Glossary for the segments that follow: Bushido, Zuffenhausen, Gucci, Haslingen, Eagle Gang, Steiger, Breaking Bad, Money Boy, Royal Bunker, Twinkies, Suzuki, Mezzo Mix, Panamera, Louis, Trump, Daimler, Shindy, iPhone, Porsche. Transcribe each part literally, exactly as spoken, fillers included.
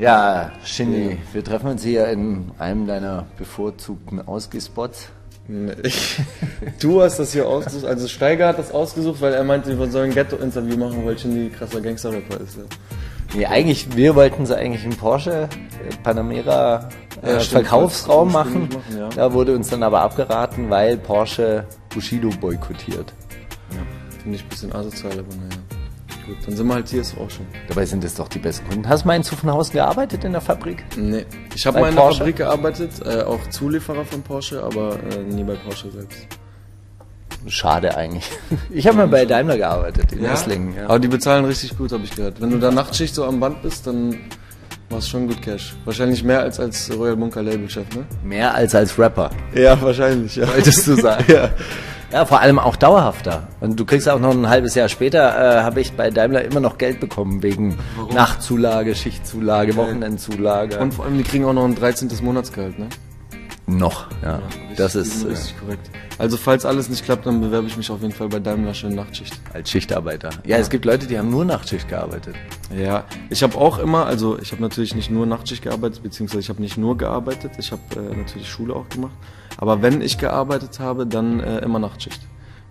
Ja, Shindy, wir treffen uns hier in einem deiner bevorzugten Ausgehspots. Du hast das hier ausgesucht, also Steiger hat das ausgesucht, weil er meinte, wir sollen ein Ghetto-Interview machen, weil Shindy krasser Gangster-Rapper ist. Ja. Nee, eigentlich, wir wollten sie eigentlich im Porsche Panamera äh, ja, Verkaufsraum machen. machen ja. Da wurde uns dann aber abgeraten, weil Porsche Bushido boykottiert. Ja, finde ich ein bisschen asozial, aber naja. Gut, dann sind wir halt hier, ist auch schon. Dabei sind das doch die besten Kunden. Hast du mal in Zuffenhausen gearbeitet in der Fabrik? Nee, ich habe mal in der Fabrik gearbeitet, äh, auch Zulieferer von Porsche, aber äh, nie bei Porsche selbst. Schade eigentlich. Ich habe mal bei Daimler gearbeitet, in Haslingen. Ja? Ja. Aber die bezahlen richtig gut, habe ich gehört. Wenn du da Nachtschicht so am Band bist, dann machst du schon gut Cash. Wahrscheinlich mehr als als Royal Bunker Labelchef, ne? Mehr als als Rapper. Ja, wahrscheinlich, ja. Wolltest du sagen. Ja. Ja, vor allem auch dauerhafter. Und du kriegst auch noch ein halbes Jahr später, äh, habe ich bei Daimler immer noch Geld bekommen, wegen Warum? Nachtzulage, Schichtzulage, okay. Wochenendzulage. Und vor allem, die kriegen auch noch ein dreizehntes Monatsgehalt, ne? Noch, ja. ja das ist richtig äh, korrekt. Also falls alles nicht klappt, dann bewerbe ich mich auf jeden Fall bei Daimler schön Nachtschicht. Als Schichtarbeiter. Ja, ja, es gibt Leute, die haben nur Nachtschicht gearbeitet. Ja, ich habe auch immer, also ich habe natürlich nicht nur Nachtschicht gearbeitet, beziehungsweise ich habe nicht nur gearbeitet, ich habe äh, natürlich Schule auch gemacht. Aber wenn ich gearbeitet habe, dann äh, immer Nachtschicht.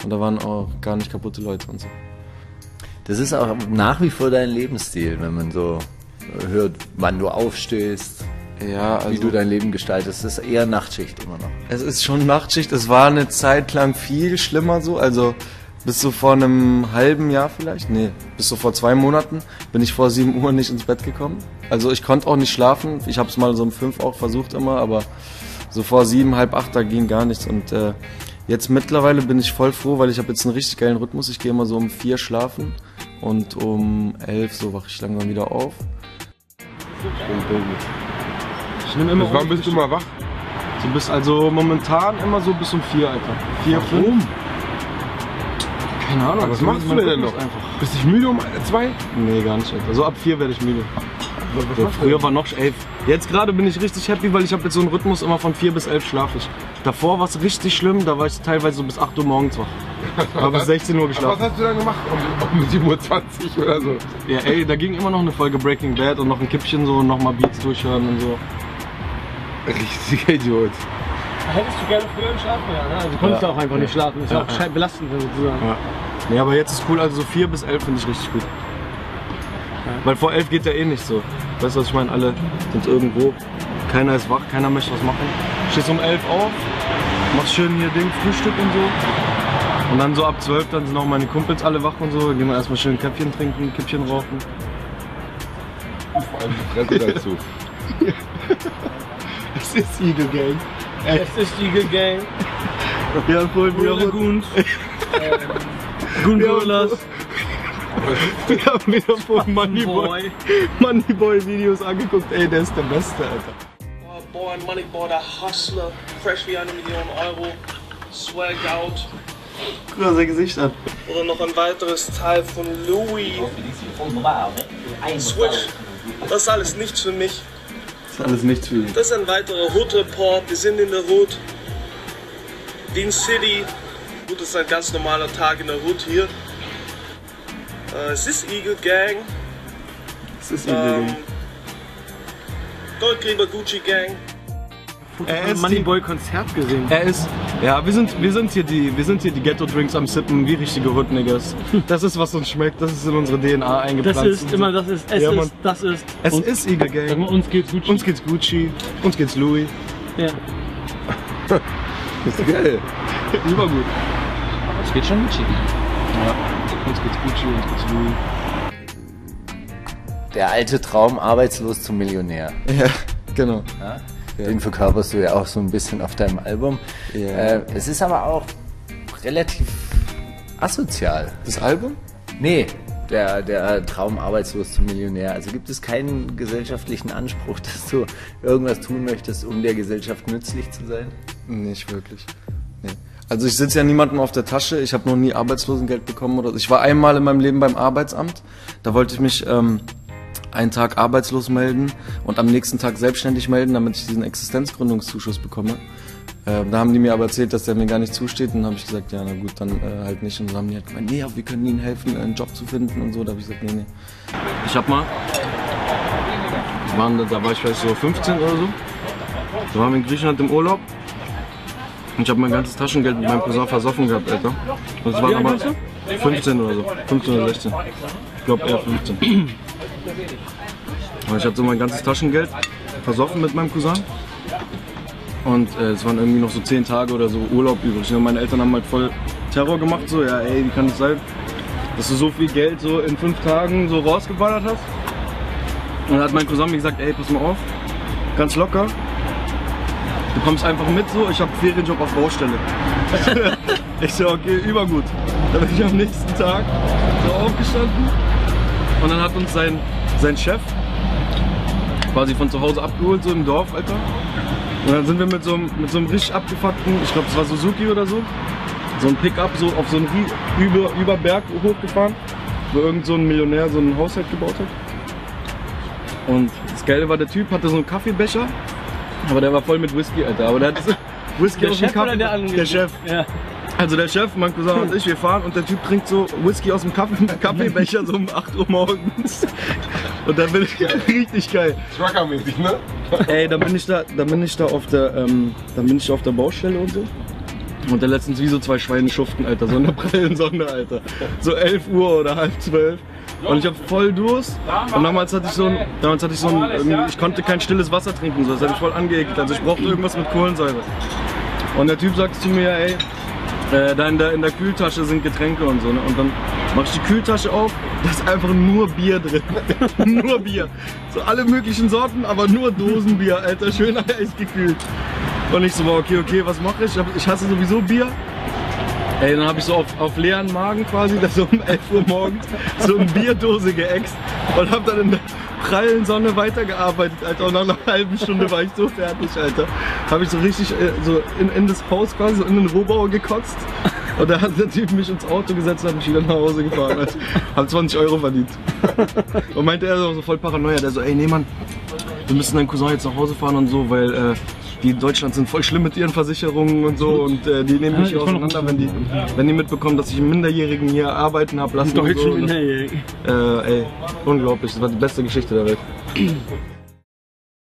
Und da waren auch gar nicht kaputte Leute und so. Das ist auch nach wie vor dein Lebensstil, wenn man so hört, wann du aufstehst. Ja, also, wie du dein Leben gestaltest, das ist eher Nachtschicht immer noch. Es ist schon Nachtschicht, es war eine Zeit lang viel schlimmer so, also bis so vor einem halben Jahr vielleicht, nee, bis so vor zwei Monaten bin ich vor sieben Uhr nicht ins Bett gekommen. Also ich konnte auch nicht schlafen, ich habe es mal so um fünf auch versucht immer, aber so vor sieben, halb acht, da ging gar nichts. Und äh, jetzt mittlerweile bin ich voll froh, weil ich habe jetzt einen richtig geilen Rhythmus, ich gehe immer so um vier schlafen und um elf so wache ich langsam wieder auf. Ich nehme immer. Wann bist du mal wach? Du bist also momentan immer so bis um vier, Alter. Vier, fünf? Keine Ahnung. Aber was machst du denn noch? Einfach. Bist du müde um zwei? Nee, gar nicht. Also ab vier werde ich müde. Was, was ja, früher war noch elf. Jetzt gerade bin ich richtig happy, weil ich habe jetzt so einen Rhythmus immer von vier bis elf schlafe ich. Davor war es richtig schlimm, da war ich teilweise so bis acht Uhr morgens wach. Habe bis sechzehn Uhr geschlafen. Aber was hast du dann gemacht? Um, um sieben Uhr zwanzig oder so? Ja ey, da ging immer noch eine Folge Breaking Bad und noch ein Kippchen so und nochmal Beats durchhören und so. Richtiger Idiot. Hättest du gerne früher geschlafen, ja, ne? Also du konntest ja auch einfach nicht schlafen, das ist ja auch scheiß belastend sozusagen. Ja. Nee, aber jetzt ist cool, also so vier bis elf finde ich richtig gut. Ja. Weil vor elf geht ja eh nicht so. Weißt du was ich meine? Alle sind irgendwo, keiner ist wach, keiner möchte was machen. Stehst um elf auf, machst schön hier Ding, Frühstück und so. Und dann so ab zwölf, dann sind auch meine Kumpels alle wach und so. Dann gehen wir erstmal schön Käffchen trinken, Kippchen rauchen. Und vor allem die Fresse dazu. Es ist Eagle Gang. Es ist Eagle Gang. Wir haben vorhin wieder Guns. Gunbolas. Wir haben wieder vorhin Money Boy. Money Boy Videos angeguckt. Ey, der ist der Beste, Alter. Oh, boy, Money Boy, der Hustler. Fresh wie eine Million Euro. Swag out. Guck mal sein Gesicht an. Oder noch ein weiteres Teil von Louis. Switch. Das ist alles nichts für mich. Alles nichts für ihn. Das ist ein weiterer Hood-Report. Wir sind in der Hood. Dean City. Gut, das ist ein ganz normaler Tag in der Hood hier. Äh, es ist Eagle Gang. Es ist Eagle ähm, Gang. Goldgräber Gucci Gang. Er ist Money Boy Konzert gesehen. Er ist. Ja, wir sind, wir sind hier die, wir sind hier die Ghetto-Drinks am Sippen, wie richtige Hood-Niggas. Das ist, was uns schmeckt, das ist in unsere D N A eingepflanzt. Das ist immer, das ist, es ja, ist, das ist. Es und, ist Eagle Gang. Uns geht's Gucci. Uns geht's Gucci. Uns geht's Louis. Ja. Das ist geil. Super gut. Uns geht's schon Gucci. Ja. Uns geht's Gucci, uns geht's Louis. Der alte Traum, arbeitslos zum Millionär. Ja, genau. Ja? Den verkörperst du ja auch so ein bisschen auf deinem Album. Yeah. Äh, es ist aber auch relativ asozial. Das Album? Nee, der, der Traum arbeitslos zum Millionär. Also gibt es keinen gesellschaftlichen Anspruch, dass du irgendwas tun möchtest, um der Gesellschaft nützlich zu sein? Nicht wirklich. Nee. Also ich sitze ja niemandem auf der Tasche. Ich habe noch nie Arbeitslosengeld bekommen oder so. Ich war einmal in meinem Leben beim Arbeitsamt. Da wollte ich mich Ähm, einen Tag arbeitslos melden und am nächsten Tag selbstständig melden, damit ich diesen Existenzgründungszuschuss bekomme. Äh, da haben die mir aber erzählt, dass der mir gar nicht zusteht und habe ich gesagt, ja na gut, dann äh, halt nicht. Und dann haben die halt gemeint, nee, aber wir können ihnen helfen, einen Job zu finden und so. Da habe ich gesagt, nee, nee. Ich hab mal waren da, da war ich vielleicht so fünfzehn oder so. Da waren wir in Griechenland im Urlaub. Und ich habe mein ganzes Taschengeld mit meinem Cousin versoffen gehabt, Alter. Und es waren aber fünfzehn oder so. fünfzehn oder sechzehn. Ich glaube eher fünfzehn. Und ich hatte so mein ganzes Taschengeld versoffen mit meinem Cousin. Und äh, es waren irgendwie noch so zehn Tage oder so Urlaub übrig. Und meine Eltern haben halt voll Terror gemacht, so, ja ey, wie kann das sein, dass du so viel Geld so in fünf Tagen so rausgeballert hast? Und dann hat mein Cousin mir gesagt, ey, pass mal auf, ganz locker, du kommst einfach mit so, ich habe Ferienjob auf Baustelle. Ich so, okay, übergut. Dann bin ich am nächsten Tag so aufgestanden und dann hat uns sein, sein Chef quasi von zu Hause abgeholt, so im Dorf, Alter. Und dann sind wir mit so einem, mit so einem richtig abgefuckten, ich glaube es war Suzuki oder so, so ein Pickup so auf so einen über, über Berg hochgefahren, wo irgend so ein Millionär so ein Haushalt gebaut hat. Und das Geile war, der Typ hatte so einen Kaffeebecher, aber der war voll mit Whisky, Alter. Aber der hat Whisky aus dem Kaffee. Der, der Chef. Ja. Also der Chef, mein Cousin und ich, wir fahren und der Typ trinkt so Whisky aus dem Kaffee, Kaffeebecher so um acht Uhr morgens. Und dann bin ich geil. Richtig geil. Truckermäßig, ne? Ey, dann bin ich da, dann bin ich da auf der, ähm, dann bin ich da auf der Baustelle und so. Und dann letztens wie so zwei Schweine schuften, Alter, so in der prallen Sonne, Alter. So elf Uhr oder halb zwölf. Und ich hab voll Durst. Und damals hatte ich so ein, damals hatte ich so ein, ich konnte kein stilles Wasser trinken, so. Das hat mich voll angeekelt. Also ich brauchte irgendwas mit Kohlensäure. Und der Typ sagt zu mir, ey, äh, da in der, in der Kühltasche sind Getränke und so, ne? Und dann mach ich die Kühltasche auf, da ist einfach nur Bier drin. Nur Bier. So alle möglichen Sorten, aber nur Dosenbier, Alter. Schön eisgekühlt. Und ich so, okay, okay, was mache ich? Ich hasse sowieso Bier. Ey, dann habe ich so auf, auf leeren Magen quasi, dass so um elf Uhr morgens so eine Bierdose geäxt und habe dann in der prallen Sonne weitergearbeitet, Alter. Und nach einer halben Stunde war ich so fertig, Alter. Habe ich so richtig äh, so in, in das Haus quasi, so in den Rohbauer gekotzt. Und da hat der Typ mich ins Auto gesetzt und hat mich wieder nach Hause gefahren, Alter. Hab zwanzig Euro verdient. Und meinte er so, so voll Paranoia, der so, ey, nee, Mann, wir müssen deinen Cousin jetzt nach Hause fahren und so, weil... Äh, die in Deutschland sind voll schlimm mit ihren Versicherungen und so und äh, die nehmen mich ja, auseinander, wenn die, wenn die mitbekommen, dass ich einen Minderjährigen hier arbeiten habe lassen. Deutschen so, Minderjährigen. Äh, ey, unglaublich, das war die beste Geschichte der Welt.